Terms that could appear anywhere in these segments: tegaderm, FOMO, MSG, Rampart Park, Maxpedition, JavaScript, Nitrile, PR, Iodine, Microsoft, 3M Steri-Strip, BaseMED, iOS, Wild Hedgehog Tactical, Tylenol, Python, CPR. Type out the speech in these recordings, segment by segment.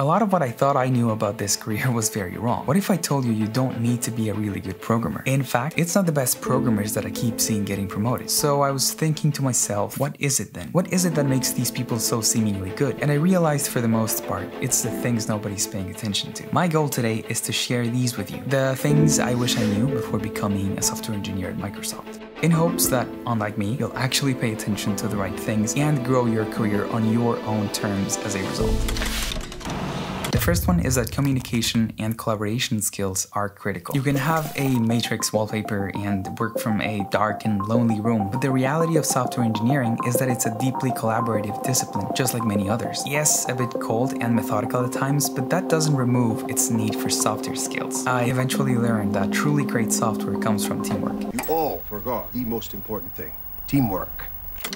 A lot of what I thought I knew about this career was very wrong. What if I told you you don't need to be a really good programmer? In fact, it's not the best programmers that I keep seeing getting promoted. So I was thinking to myself, what is it then? What is it that makes these people so seemingly good? And I realized for the most part, it's the things nobody's paying attention to. My goal today is to share these with you, the things I wish I knew before becoming a software engineer at Microsoft, in hopes that, unlike me, you'll actually pay attention to the right things and grow your career on your own terms as a result. The first one is that communication and collaboration skills are critical. You can have a matrix wallpaper and work from a dark and lonely room, but the reality of software engineering is that it's a deeply collaborative discipline, just like many others. Yes, a bit cold and methodical at times, but that doesn't remove its need for softer skills. I eventually learned that truly great software comes from teamwork. You all forgot the most important thing, teamwork.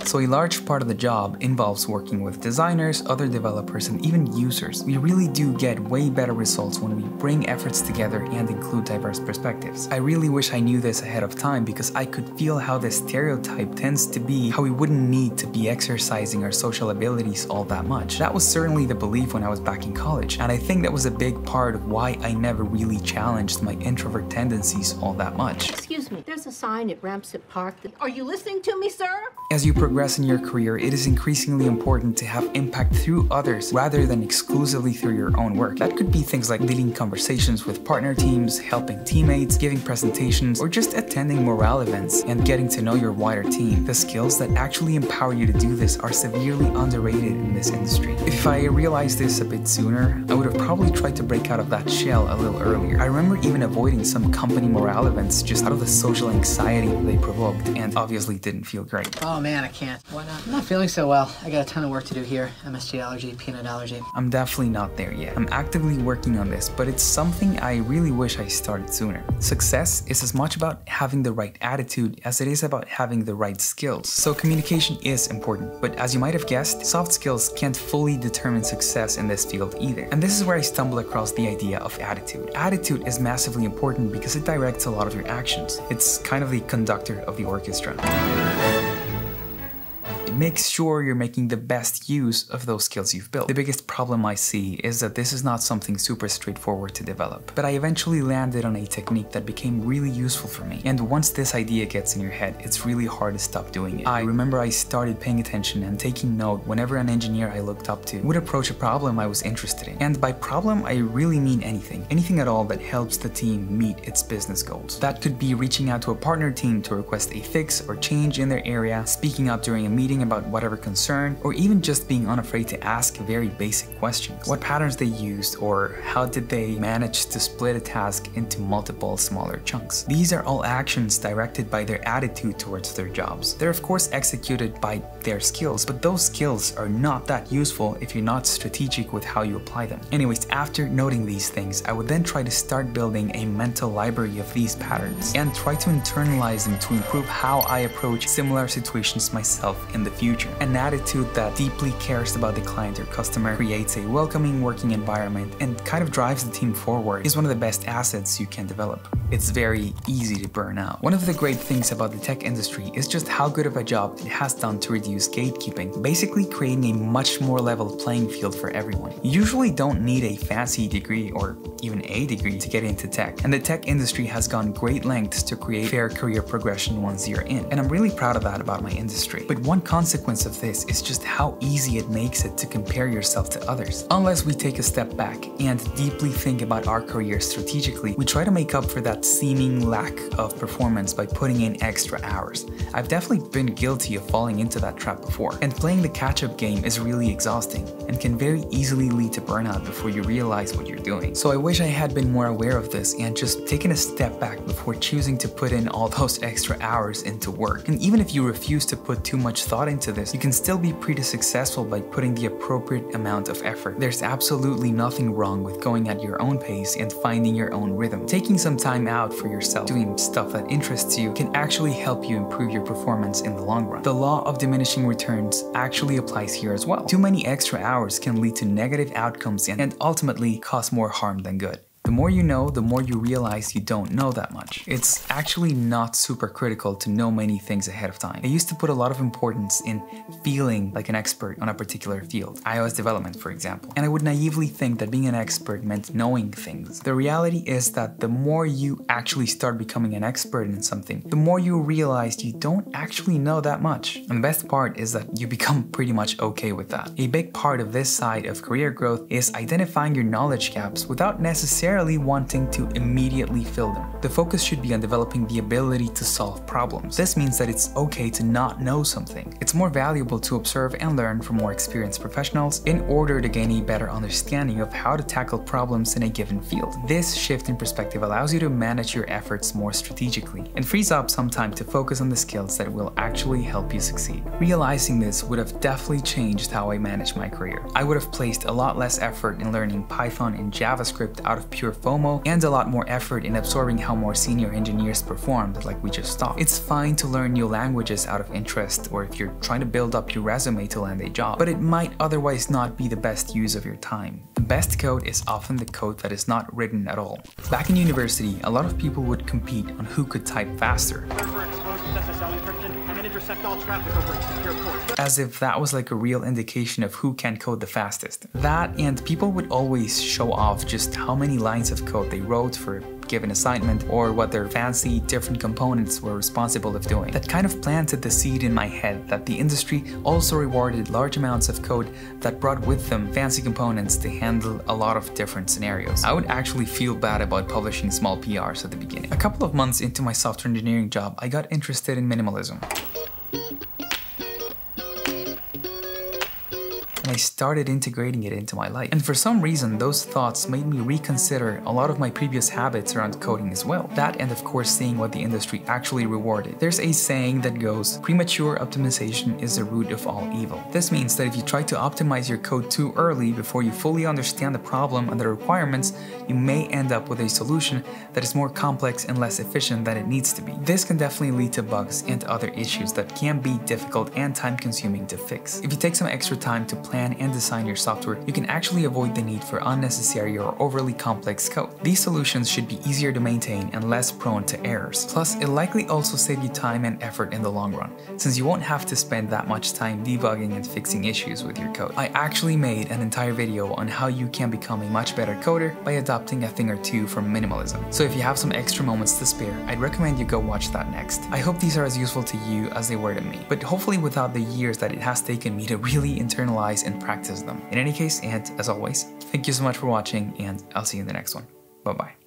So a large part of the job involves working with designers, other developers, and even users. We really do get way better results when we bring efforts together and include diverse perspectives. I really wish I knew this ahead of time because I could feel how the stereotype tends to be how we wouldn't need to be exercising our social abilities all that much. That was certainly the belief when I was back in college, and I think that was a big part of why I never really challenged my introvert tendencies all that much. Excuse me, there's a sign at Rampart Park. Are you listening to me, sir? As you progress in your career, it is increasingly important to have impact through others rather than exclusively through your own work. That could be things like leading conversations with partner teams, helping teammates, giving presentations, or just attending morale events and getting to know your wider team. The skills that actually empower you to do this are severely underrated in this industry. If I realized this a bit sooner, I would have probably tried to break out of that shell a little earlier. I remember even avoiding some company morale events just out of the social anxiety they provoked, and obviously didn't feel great. Oh man, I can't. Why not? I'm not feeling so well. I got a ton of work to do here. MSG allergy, peanut allergy. I'm definitely not there yet. I'm actively working on this, but it's something I really wish I started sooner. Success is as much about having the right attitude as it is about having the right skills. So communication is important, but as you might have guessed, soft skills can't fully determine success in this field either. And this is where I stumble across the idea of attitude. Attitude is massively important because it directs a lot of your actions. It's kind of the conductor of the orchestra. Make sure you're making the best use of those skills you've built. The biggest problem I see is that this is not something super straightforward to develop, but I eventually landed on a technique that became really useful for me. And once this idea gets in your head, it's really hard to stop doing it. I remember I started paying attention and taking note whenever an engineer I looked up to would approach a problem I was interested in. And by problem, I really mean anything. Anything at all that helps the team meet its business goals. That could be reaching out to a partner team to request a fix or change in their area, speaking up during a meeting about whatever concern, or even just being unafraid to ask very basic questions. What patterns they used, or how did they manage to split a task into multiple smaller chunks. These are all actions directed by their attitude towards their jobs. They're of course executed by their skills, but those skills are not that useful if you're not strategic with how you apply them. Anyways, after noting these things, I would then try to start building a mental library of these patterns and try to internalize them to improve how I approach similar situations myself in the future. An attitude that deeply cares about the client or customer, creates a welcoming working environment, and kind of drives the team forward is one of the best assets you can develop. It's very easy to burn out. One of the great things about the tech industry is just how good of a job it has done to reduce gatekeeping, basically creating a much more level playing field for everyone. You usually don't need a fancy degree or even a degree to get into tech, and the tech industry has gone great lengths to create fair career progression once you're in, and I'm really proud of that about my industry. But one consequence of this is just how easy it makes it to compare yourself to others. Unless we take a step back and deeply think about our career strategically, we try to make up for that seeming lack of performance by putting in extra hours. I've definitely been guilty of falling into that trap before, and playing the catch-up game is really exhausting and can very easily lead to burnout before you realize what you're doing. So I wish I had been more aware of this and just taken a step back before choosing to put in all those extra hours into work. And even if you refuse to put too much thought into this, you can still be pretty successful by putting the appropriate amount of effort. There's absolutely nothing wrong with going at your own pace and finding your own rhythm. Taking some time out for yourself, doing stuff that interests you, can actually help you improve your performance in the long run. The law of diminishing returns actually applies here as well. Too many extra hours can lead to negative outcomes and ultimately cause more harm than good. The more you know, the more you realize you don't know that much. It's actually not super critical to know many things ahead of time. I used to put a lot of importance in feeling like an expert on a particular field, iOS development, for example. And I would naively think that being an expert meant knowing things. The reality is that the more you actually start becoming an expert in something, the more you realize you don't actually know that much. And the best part is that you become pretty much okay with that. A big part of this side of career growth is identifying your knowledge gaps without necessarily wanting to immediately fill them. The focus should be on developing the ability to solve problems. This means that it's okay to not know something. It's more valuable to observe and learn from more experienced professionals in order to gain a better understanding of how to tackle problems in a given field. This shift in perspective allows you to manage your efforts more strategically and frees up some time to focus on the skills that will actually help you succeed. Realizing this would have definitely changed how I managed my career. I would have placed a lot less effort in learning Python and JavaScript out of pure FOMO, and a lot more effort in absorbing how more senior engineers performed, like we just saw. It's fine to learn new languages out of interest or if you're trying to build up your resume to land a job, but it might otherwise not be the best use of your time. The best code is often the code that is not written at all. Back in university, a lot of people would compete on who could type faster. As if that was like a real indication of who can code the fastest. That and people would always show off just how many lines of code they wrote for a given assignment or what their fancy different components were responsible of doing. That kind of planted the seed in my head that the industry also rewarded large amounts of code that brought with them fancy components to handle a lot of different scenarios. I would actually feel bad about publishing small PRs at the beginning. A couple of months into my software engineering job, I got interested in minimalism. And I started integrating it into my life. And for some reason, those thoughts made me reconsider a lot of my previous habits around coding as well. That and of course seeing what the industry actually rewarded. There's a saying that goes, premature optimization is the root of all evil. This means that if you try to optimize your code too early before you fully understand the problem and the requirements, you may end up with a solution that is more complex and less efficient than it needs to be. This can definitely lead to bugs and other issues that can be difficult and time-consuming to fix. If you take some extra time to plan and design your software, you can actually avoid the need for unnecessary or overly complex code. These solutions should be easier to maintain and less prone to errors. Plus, it'll likely also save you time and effort in the long run, since you won't have to spend that much time debugging and fixing issues with your code. I actually made an entire video on how you can become a much better coder by adopting a thing or two from minimalism. So if you have some extra moments to spare, I'd recommend you go watch that next. I hope these are as useful to you as they were to me, but hopefully without the years that it has taken me to really internalize and practice them. In any case, and as always, thank you so much for watching, and I'll see you in the next one. Bye-bye.